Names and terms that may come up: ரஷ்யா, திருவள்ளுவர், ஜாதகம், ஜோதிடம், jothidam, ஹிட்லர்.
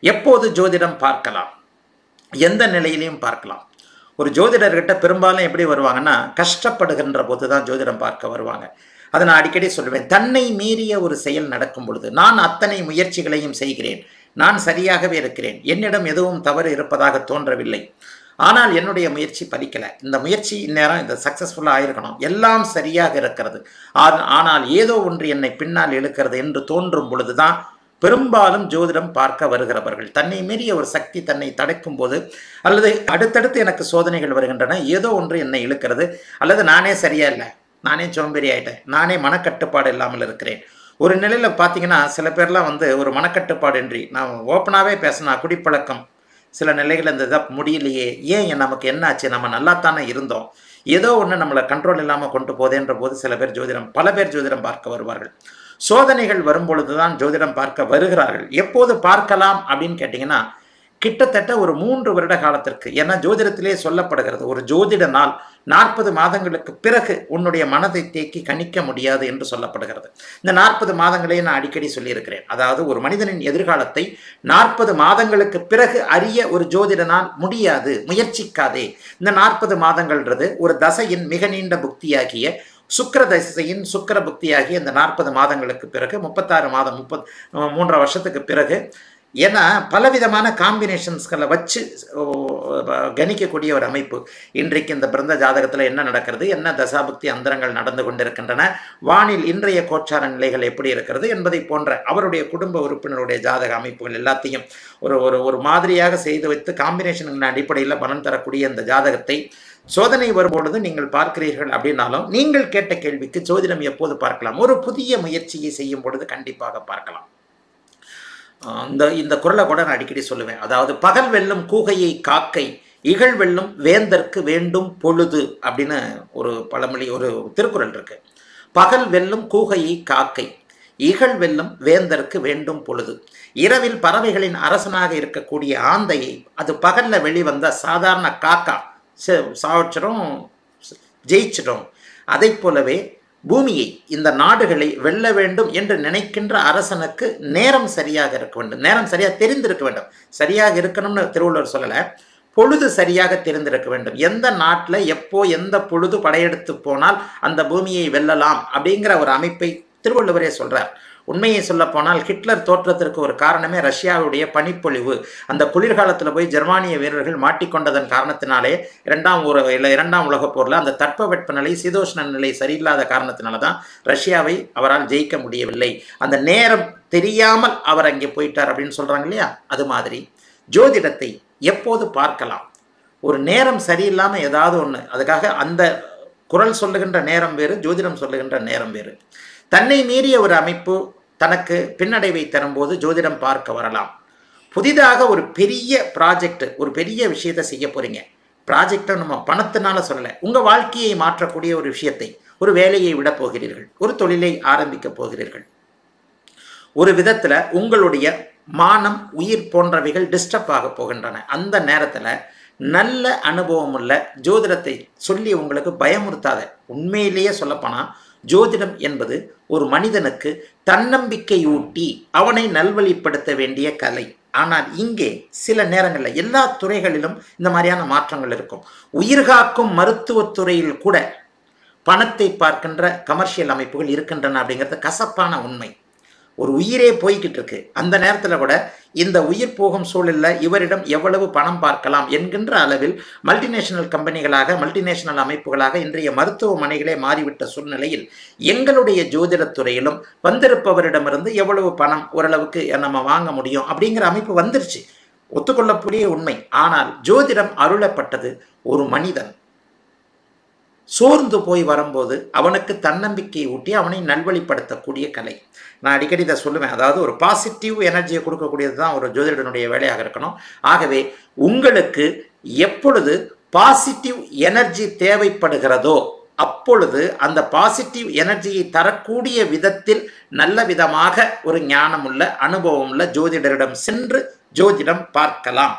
எப்போது ஜோதிடம் பார்க்கலாம், எந்த நிலையிலையும் பார்க்கலாம். ஒரு ஜோதிடர்கிட்ட பெரும்பாலும் எப்படி வருவாங்கன்னா, கஷ்டப்படுகின்ற போது தான் ஜோதிடம் பார்க்க வருவாங்க. அதை நான் அடிக்கடி சொல்லுவேன். தன்னை மீறிய ஒரு செயல் நடக்கும் பொழுது, நான் அத்தனை முயற்சிகளையும் செய்கிறேன், நான் சரியாகவே இருக்கிறேன், என்னிடம் எதுவும் தவறு இருப்பதாக தோன்றவில்லை, ஆனால் என்னுடைய முயற்சி பலிக்கலை, இந்த முயற்சி இந்நேரம் இந்த சக்ஸஸ்ஃபுல்லாக ஆகிருக்கணும், எல்லாம் சரியாக இருக்கிறது, ஆனால் ஏதோ ஒன்று என்னை பின்னால் இழுக்கிறது என்று தோன்றும் பொழுது தான் பெரும்பாலும் ஜோதிடம் பார்க்க வருகிறவர்கள். தன்னை மீறிய ஒரு சக்தி தன்னை தடைக்கும் போது, அல்லது அடுத்தடுத்து எனக்கு சோதனைகள் வருகின்றன, ஏதோ ஒன்று என்னை இழுக்கிறது, அல்லது நானே சரியா இல்லை, நானே சோம்பேறி ஆகிட்டேன், நானே மனக்கட்டுப்பாடு இல்லாமல் இருக்கிறேன். ஒரு நிலையில் பார்த்தீங்கன்னா சில பேர்லாம் வந்து ஒரு மனக்கட்டுப்பாடின்றி நான் ஓப்பனாகவே பேசினா குடிப்பழக்கம் சில நிலைகள் இருந்ததா முடியலையே, ஏன் நமக்கு என்ன ஆச்சு, நம்ம நல்லா தானே இருந்தோம், ஏதோ ஒன்று நம்மளை கண்ட்ரோல் இல்லாமல் கொண்டு போதேன்ற போது பல பேர் ஜோதிடம் பார்க்க வருவார்கள். சோதனைகள் வரும்பொழுது தான் ஜோதிடம் பார்க்க வருகிறார்கள். எப்போது பார்க்கலாம் அப்படின்னு கேட்டிங்கன்னா, கிட்டத்தட்ட ஒரு 3 வருட காலத்திற்கு. ஏன்னா ஜோதிடத்திலே சொல்லப்படுகிறது, ஒரு ஜோதிட நாள் 40 மாதங்களுக்கு பிறகு உன்னுடைய மனதை தேக்கி கணிக்க முடியாது என்று சொல்லப்படுகிறது. இந்த 40 மாதங்களே நான் அடிக்கடி சொல்லியிருக்கிறேன். அதாவது ஒரு மனிதனின் எதிர்காலத்தை 40 மாதங்களுக்கு பிறகு அறிய ஒரு ஜோதிட நாள் முடியாது, முயற்சிக்காதே. இந்த 40 மாதங்கள்ன்றது ஒரு தசையின் மிக நீண்ட புக்தியாகிய சுக்கர தசையின் சுக்கர புக்தியாகிய இந்த 40 மாதங்களுக்கு பிறகு 36 மாதம் 33 வருஷத்துக்கு பிறகு, ஏன்னா பலவிதமான காம்பினேஷன்ஸ்களை வச்சு கணிக்கக்கூடிய ஒரு அமைப்பு. இன்றைக்கு இந்த பிறந்த ஜாதகத்தில் என்ன நடக்கிறது, என்ன தசாபக்தி அந்தரங்கள் நடந்து கொண்டிருக்கின்றன, வானில் இன்றைய கோச்சார நிலைகள் எப்படி இருக்கிறது என்பதை போன்ற அவருடைய குடும்ப உறுப்பினருடைய ஜாதக அமைப்புகள் எல்லாத்தையும் ஒரு மாதிரியாக செய்து வைத்து காம்பினேஷன்களின் அடிப்படையில் பலன் தரக்கூடிய இந்த ஜாதகத்தை சோதனை வரும்பொழுது நீங்கள் பார்க்கிறீர்கள். அப்படின்னாலும் நீங்கள் கேட்ட கேள்விக்கு, ஜோதிடம் எப்போது பார்க்கலாம்? ஒரு புதிய முயற்சியை செய்யும் பொழுது கண்டிப்பாக பார்க்கலாம். இந்த குரலை கூட நான் அடிக்கடி சொல்லுவேன். அதாவது பகல் வெல்லும் கூகையை காக்கை, இகழ் வெல்லும் வேந்தற்கு வேண்டும் பொழுது அப்படின்னு ஒரு பழமொழி, ஒரு திருக்குறள் இருக்கு. பகல் வெல்லும் கூகையை காக்கை, இகழ் வெல்லும் வேந்தற்கு வேண்டும் பொழுது. இரவில் பறவைகளின் அரசனாக இருக்கக்கூடிய ஆந்தையை அது பகல்ல வெளிவந்த சாதாரண காக்கா சாவச்சிடும், ஜெயிச்சிடும். அதை போலவே பூமியை, இந்த நாடுகளை வெல்ல வேண்டும் என்று நினைக்கின்ற அரசனுக்கு நேரம் சரியாக இருக்க வேண்டும், நேரம் சரியாக தெரிந்திருக்க வேண்டும். சரியாக இருக்கணும்னு திருவள்ளுவர் சொல்லலை, பொழுது சரியாக தெரிந்திருக்க வேண்டும். எந்த நாட்டில் எப்போ எந்த பொழுது படையெடுத்து போனால் அந்த பூமியை வெல்லலாம் அப்படிங்கிற ஒரு அமைப்பை திருவள்ளுவரே சொல்கிறார். உண்மையை சொல்ல போனால் ஹிட்லர் தோற்றத்திற்கு ஒரு காரணமே ரஷ்யாவுடைய பனிப்பொழிவு. அந்த குளிர்காலத்தில் போய் ஜெர்மானிய வீரர்கள் மாட்டிக்கொண்டதன் காரணத்தினாலே இரண்டாம் உலகப் போரில் அந்த தட்பவெட்ப நிலை, சீதோஷ்ண நிலை சரியில்லாத காரணத்தினால தான் ரஷ்யாவை அவரால் ஜெயிக்க முடியவில்லை. அந்த நேரம் தெரியாமல் அவர் அங்கே போயிட்டார் அப்படின்னு சொல்கிறாங்க இல்லையா, அது மாதிரி ஜோதிடத்தை எப்போது பார்க்கலாம்? ஒரு நேரம் சரியில்லாமல் ஏதாவது ஒன்று, அதுக்காக அந்த குரல் சொல்லுகின்ற நேரம் வேறு, ஜோதிடம் சொல்லுகின்ற நேரம் வேறு. தன்னை மீறிய ஒரு அமைப்பு தனக்கு பின்னடைவை தரும்போது ஜோதிடம் பார்க்க வரலாம். புதிதாக ஒரு பெரிய ப்ராஜெக்ட், ஒரு பெரிய விஷயத்தை செய்ய போகிறீங்க. ப்ராஜெக்டை நம்ம பணத்தினால சொல்லலை, உங்கள் வாழ்க்கையை மாற்றக்கூடிய ஒரு விஷயத்தை, ஒரு வேலையை விட போகிறீர்கள், ஒரு தொழிலை ஆரம்பிக்க போகிறீர்கள். ஒரு விதத்தில் உங்களுடைய மானம், உயிர் போன்றவைகள் டிஸ்டர்ப் ஆக போகின்றன. அந்த நேரத்தில் நல்ல அனுபவமுள்ள ஜோதிடத்தை சொல்லி உங்களுக்கு பயமுறுத்தாத, உண்மையிலேயே சொல்லப்போனால் ஜோதிடம் என்பது ஒரு மனிதனுக்கு தன்னம்பிக்கை ஊட்டி அவனை நல்வழிப்படுத்த வேண்டிய கலை. ஆனால் இங்கே சில நேரங்களில் எல்லா துறைகளிலும் இந்த மாதிரியான மாற்றங்கள் இருக்கும். உயிர்காக்கும் மருத்துவத்துறையில் கூட பணத்தை பார்க்கின்ற கமர்ஷியல் அமைப்புகள் இருக்கின்றன அப்படிங்கிறது கசப்பான உண்மை. ஒரு உயிரே போய்கிட்டு இருக்கு, அந்த நேரத்தில் கூட இந்த உயிர் போகும் சூழலில் இவரிடம் எவ்வளவு பணம் பார்க்கலாம் என்கின்ற அளவில் மல்டிநேஷனல் கம்பெனிகளாக, மல்டிநேஷனல் அமைப்புகளாக இன்றைய மருத்துவமனைகளே மாறிவிட்ட சூழ்நிலையில் எங்களுடைய ஜோதிடத்துறையிலும் வந்திருப்பவரிடமிருந்து எவ்வளவு பணம் ஓரளவுக்கு நம்ம வாங்க முடியும் அப்படிங்கிற அமைப்பு வந்துருச்சு, ஒத்துக்கொள்ளக்கூடிய உண்மை. ஆனால் ஜோதிடம் அருளப்பட்டது ஒரு மனிதன் சோர்ந்து போய் வரும்போது அவனுக்கு தன்னம்பிக்கையை ஊட்டி அவனை நல்வழிப்படுத்தக்கூடிய கலை. நான் அடிக்கடி இதை சொல்லுவேன். அதாவது ஒரு பாசிட்டிவ் எனர்ஜியை கொடுக்கக்கூடியது தான் ஒரு ஜோதிடனுடைய வேலையாக இருக்கணும். ஆகவே உங்களுக்கு எப்பொழுது பாசிட்டிவ் எனர்ஜி தேவைப்படுகிறதோ அப்பொழுது அந்த பாசிட்டிவ் எனர்ஜியை தரக்கூடிய விதத்தில் நல்ல விதமாக ஒரு ஞானமுள்ள, அனுபவமுள்ள ஜோதிடரிடம் சென்று ஜோதிடம் பார்க்கலாம்.